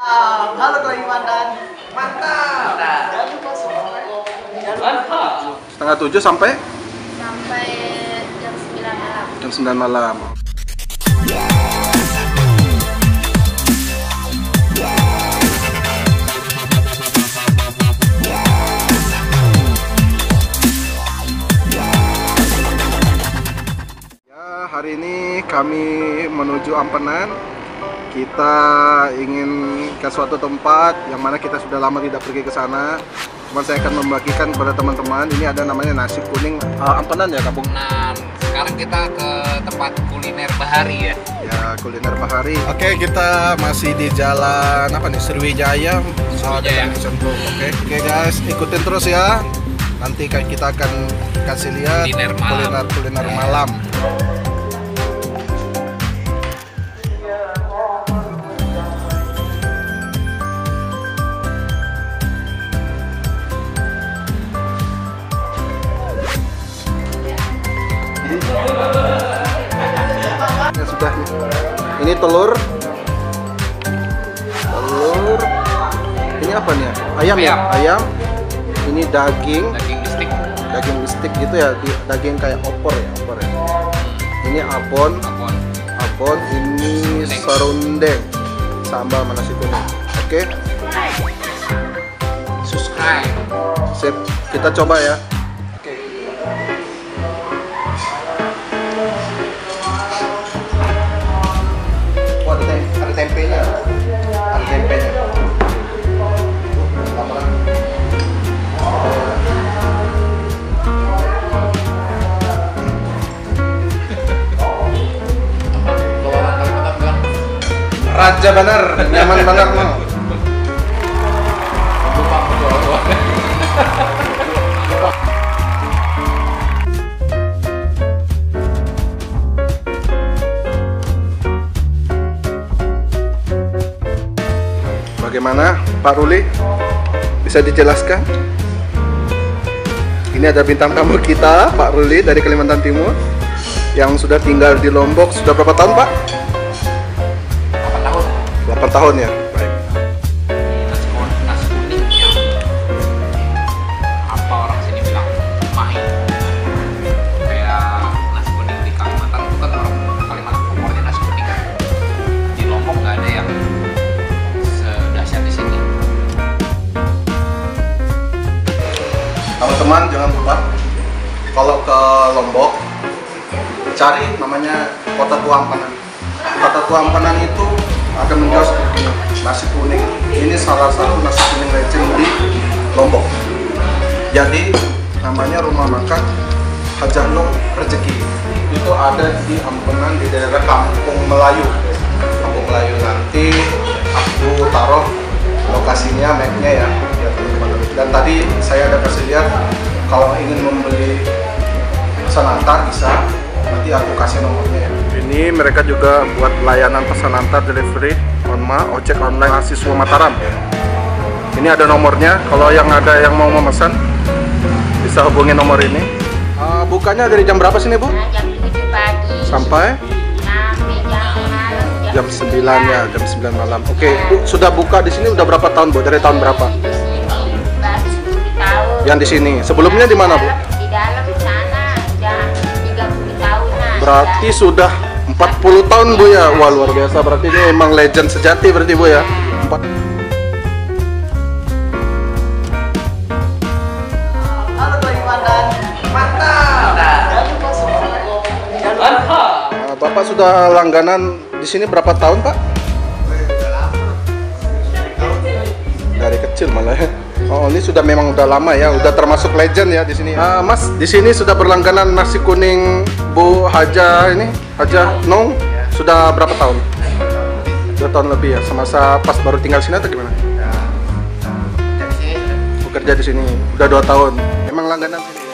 Halo Kalimantan, mantap. Jangan lupa semua. 6:30 sampai jam 9 malam. Jam 9 malam. Ya, hari ini kami menuju Ampenan. Kita ingin ke suatu tempat yang mana kita sudah lama tidak pergi ke sana. Cuman saya akan membagikan kepada teman-teman. Ini ada namanya nasi kuning Ampenan ya, Kampung. Nah, sekarang kita ke tempat kuliner bahari ya. Ya, kuliner bahari. Oke, kita masih di jalan apa nih? Sriwijaya. Sriwijaya. Oke guys, ikutin terus ya. Nanti kita akan kasih lihat kuliner malam. Ya sudah, ini telur, ini apa nih? Ayam, ini daging bistik gitu ya, daging kayak opor ya. Ini abon, ini serundeng, sambal sama nasi kuning. Oke. Subscribe. Sip, kita coba ya. Tempenya. Raja benar, nyaman banget mau. Bagaimana Pak Ruli, bisa dijelaskan? Ini ada bintang tamu kita, Pak Ruli dari Kalimantan Timur yang sudah tinggal di Lombok sudah berapa tahun, Pak? 8 tahun. 8 tahun ya. Baik. Nasi kuning yang apa orang sini bilang mahi. Kayak nasi kuning di Kalimantan itu kan orang Kalimantan umurnya nasi kuning kan. Di Lombok nggak ada yang disini. Teman-teman jangan lupa kalau ke Lombok cari namanya Kota Tua Ampenan. Kota Tua Ampenan itu akan menjual nasi kuning. Ini salah satu nasi kuning legend di Lombok. Jadi namanya rumah makan Hajah Nung Rezeki. Itu ada di Ampenan di daerah Kampung Melayu. Kampung Melayu, nanti aku taruh lokasinya, mapnya ya, dan tadi saya ada kasih lihat kalau ingin membeli pesan antar bisa, nanti aku kasih nomornya ya. Ini mereka juga buat layanan pesan antar delivery ojek online mahasiswa Mataram. Ini ada nomornya, kalau yang ada yang mau memesan bisa hubungi nomor ini. Bukanya dari jam berapa sini Bu? Jam 7 pagi sampai jam 9 ya, jam 9 malam. Oke, Bu, sudah buka di sini udah berapa tahun, Bu? Dari tahun berapa? Yang di sini. Sebelumnya di mana, Bu? Di dalam sana udah 30 tahunan. Berarti sudah 40 tahun, Bu ya. Wah, luar biasa. Berarti ini emang legend sejati berarti, Bu ya. Halo Kalimantan. Mantap. Bapak sudah langganan di sini berapa tahun, Pak? Dari kecil malah. Oh, ini sudah memang udah lama ya, udah termasuk legend ya di sini. Mas, di sini sudah berlangganan nasi kuning Bu Haja ini, Hajah Nung, sudah berapa tahun? 2 tahun lebih ya, semasa pas baru tinggal sini atau gimana? Bekerja di sini. Udah 2 tahun. Emang langganan sini.